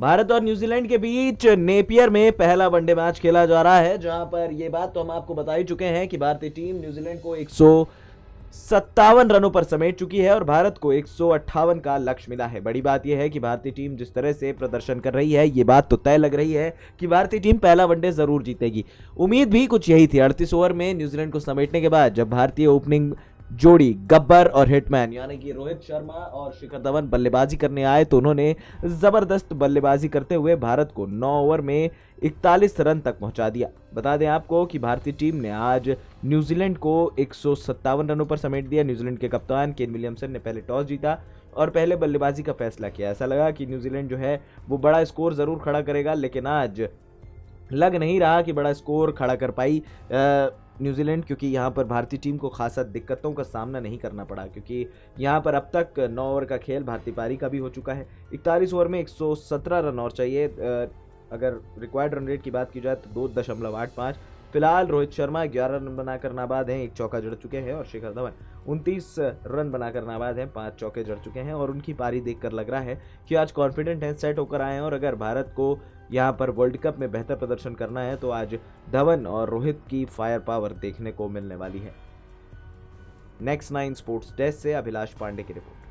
भारत और न्यूजीलैंड के बीच नेपियर में पहला वनडे मैच खेला जा रहा है, जहां पर यह बात तो हम आपको बता ही चुके हैं कि भारतीय टीम न्यूजीलैंड को 157 रनों पर समेट चुकी है और भारत को 158 का लक्ष्य मिला है। बड़ी बात यह है कि भारतीय टीम जिस तरह से प्रदर्शन कर रही है, ये बात तो तय लग रही है कि भारतीय टीम पहला वनडे जरूर जीतेगी। उम्मीद भी कुछ यही थी। 38 ओवर में न्यूजीलैंड को समेटने के बाद जब भारतीय ओपनिंग जोड़ी गब्बर और हिटमैन यानी कि रोहित शर्मा और शिखर धवन बल्लेबाजी करने आए तो उन्होंने ज़बरदस्त बल्लेबाजी करते हुए भारत को 9 ओवर में 41 रन तक पहुंचा दिया। बता दें आपको कि भारतीय टीम ने आज न्यूजीलैंड को 157 रनों पर समेट दिया। न्यूजीलैंड के कप्तान केन विलियमसन ने पहले टॉस जीता और पहले बल्लेबाजी का फैसला किया। ऐसा लगा कि न्यूजीलैंड जो है वो बड़ा स्कोर ज़रूर खड़ा करेगा, लेकिन आज लग नहीं रहा कि बड़ा स्कोर खड़ा कर पाई न्यूजीलैंड, क्योंकि यहाँ पर भारतीय टीम को खासा दिक्कतों का सामना नहीं करना पड़ा, क्योंकि यहाँ पर अब तक 9 ओवर का खेल भारतीय पारी का भी हो चुका है। 41 ओवर में 117 रन और चाहिए। अगर रिक्वायर्ड रन रेट की बात की जाए तो 2.85। फिलहाल रोहित शर्मा 11 रन बनाकर नाबाद हैं, 1 चौका जड़ चुके हैं, और शिखर धवन 29 रन बनाकर नाबाद हैं, 5 चौके जड़ चुके हैं। और उनकी पारी देखकर लग रहा है कि आज कॉन्फिडेंट हैं, सेट होकर आए हैं, और अगर भारत को यहाँ पर वर्ल्ड कप में बेहतर प्रदर्शन करना है तो आज धवन और रोहित की फायर पावर देखने को मिलने वाली है। नेक्स्ट 9 स्पोर्ट्स डेस्क से अभिलाष पांडे की रिपोर्ट।